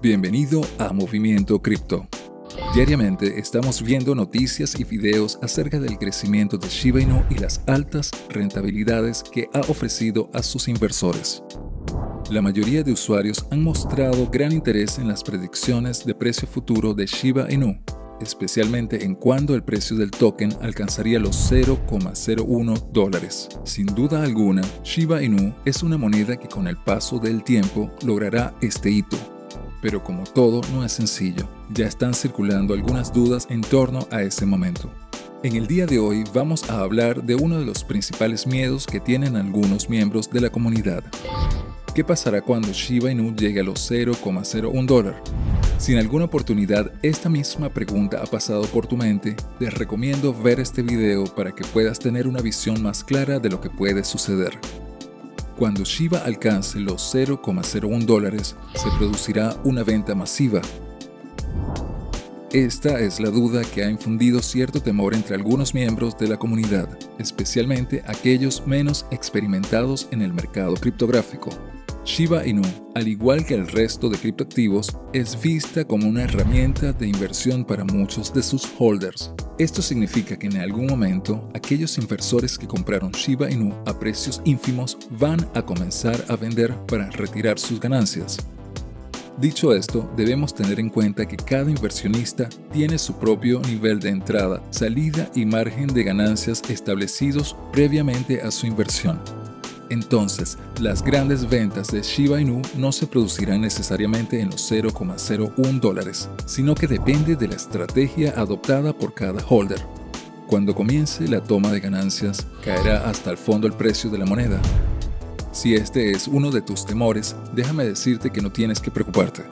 Bienvenido a Movimiento Cripto. Diariamente estamos viendo noticias y videos acerca del crecimiento de Shiba Inu y las altas rentabilidades que ha ofrecido a sus inversores. La mayoría de usuarios han mostrado gran interés en las predicciones de precio futuro de Shiba Inu, especialmente en cuando el precio del token alcanzaría los $0,01. Sin duda alguna, Shiba Inu es una moneda que con el paso del tiempo logrará este hito. Pero como todo, no es sencillo. Ya están circulando algunas dudas en torno a ese momento. En el día de hoy vamos a hablar de uno de los principales miedos que tienen algunos miembros de la comunidad. ¿Qué pasará cuando Shiba Inu llegue a los $0,01? Si en alguna oportunidad esta misma pregunta ha pasado por tu mente, te recomiendo ver este video para que puedas tener una visión más clara de lo que puede suceder. Cuando Shiba alcance los $0,01, se producirá una venta masiva. Esta es la duda que ha infundido cierto temor entre algunos miembros de la comunidad, especialmente aquellos menos experimentados en el mercado criptográfico. Shiba Inu, al igual que el resto de criptoactivos, es vista como una herramienta de inversión para muchos de sus holders. Esto significa que en algún momento, aquellos inversores que compraron Shiba Inu a precios ínfimos van a comenzar a vender para retirar sus ganancias. Dicho esto, debemos tener en cuenta que cada inversionista tiene su propio nivel de entrada, salida y margen de ganancias establecidos previamente a su inversión. Entonces, las grandes ventas de Shiba Inu no se producirán necesariamente en los $0,01, sino que depende de la estrategia adoptada por cada holder. Cuando comience la toma de ganancias, caerá hasta el fondo el precio de la moneda. Si este es uno de tus temores, déjame decirte que no tienes que preocuparte.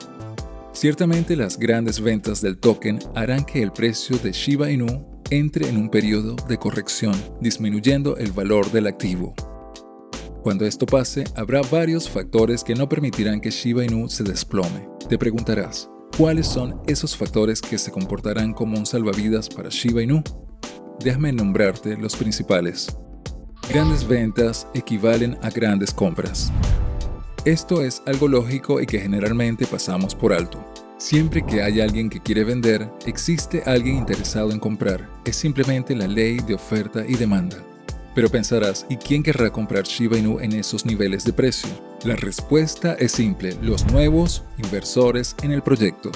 Ciertamente, las grandes ventas del token harán que el precio de Shiba Inu entre en un periodo de corrección, disminuyendo el valor del activo. Cuando esto pase, habrá varios factores que no permitirán que Shiba Inu se desplome. Te preguntarás, ¿cuáles son esos factores que se comportarán como un salvavidas para Shiba Inu? Déjame nombrarte los principales. Grandes ventas equivalen a grandes compras. Esto es algo lógico y que generalmente pasamos por alto. Siempre que hay alguien que quiere vender, existe alguien interesado en comprar. Es simplemente la ley de oferta y demanda. Pero pensarás, ¿y quién querrá comprar Shiba Inu en esos niveles de precio? La respuesta es simple, los nuevos inversores en el proyecto.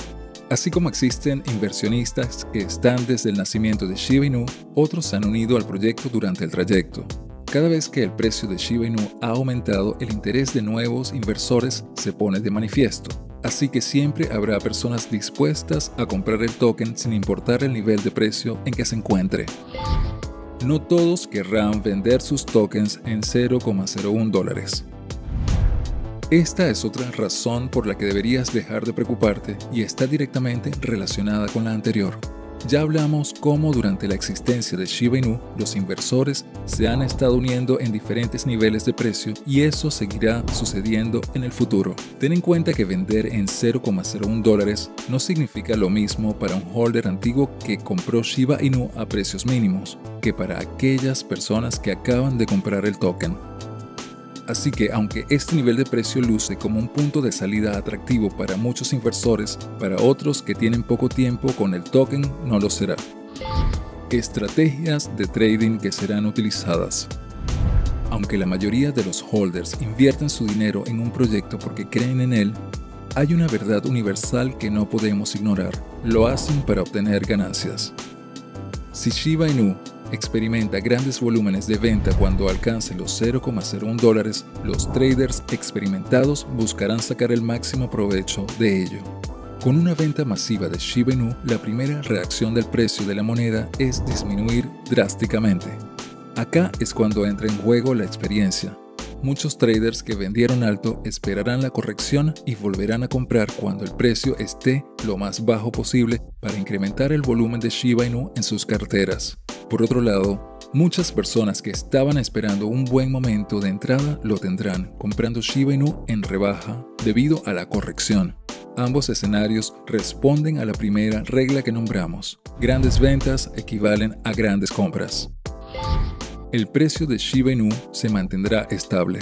Así como existen inversionistas que están desde el nacimiento de Shiba Inu, otros se han unido al proyecto durante el trayecto. Cada vez que el precio de Shiba Inu ha aumentado, el interés de nuevos inversores se pone de manifiesto. Así que siempre habrá personas dispuestas a comprar el token sin importar el nivel de precio en que se encuentre. No todos querrán vender sus tokens en $0,01. Esta es otra razón por la que deberías dejar de preocuparte y está directamente relacionada con la anterior. Ya hablamos cómo durante la existencia de Shiba Inu, los inversores se han estado uniendo en diferentes niveles de precio y eso seguirá sucediendo en el futuro. Ten en cuenta que vender en $0,01 no significa lo mismo para un holder antiguo que compró Shiba Inu a precios mínimos que para aquellas personas que acaban de comprar el token. Así que, aunque este nivel de precio luce como un punto de salida atractivo para muchos inversores, para otros que tienen poco tiempo con el token no lo será. Estrategias de trading que serán utilizadas. Aunque la mayoría de los holders invierten su dinero en un proyecto porque creen en él, hay una verdad universal que no podemos ignorar. Lo hacen para obtener ganancias. Si Shiba Inu experimenta grandes volúmenes de venta cuando alcance los $0,01, los traders experimentados buscarán sacar el máximo provecho de ello. Con una venta masiva de Shiba Inu, la primera reacción del precio de la moneda es disminuir drásticamente. Acá es cuando entra en juego la experiencia. Muchos traders que vendieron alto esperarán la corrección y volverán a comprar cuando el precio esté lo más bajo posible para incrementar el volumen de Shiba Inu en sus carteras. Por otro lado, muchas personas que estaban esperando un buen momento de entrada lo tendrán, comprando Shiba Inu en rebaja debido a la corrección. Ambos escenarios responden a la primera regla que nombramos. Grandes ventas equivalen a grandes compras. El precio de Shiba Inu se mantendrá estable.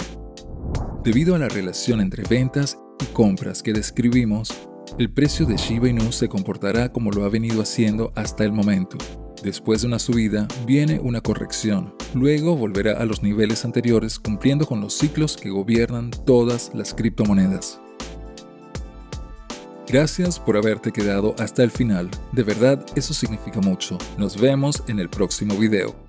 Debido a la relación entre ventas y compras que describimos, El precio de Shiba Inu se comportará como lo ha venido haciendo hasta el momento. Después de una subida, viene una corrección. Luego volverá a los niveles anteriores cumpliendo con los ciclos que gobiernan todas las criptomonedas. Gracias por haberte quedado hasta el final. De verdad, eso significa mucho. Nos vemos en el próximo video.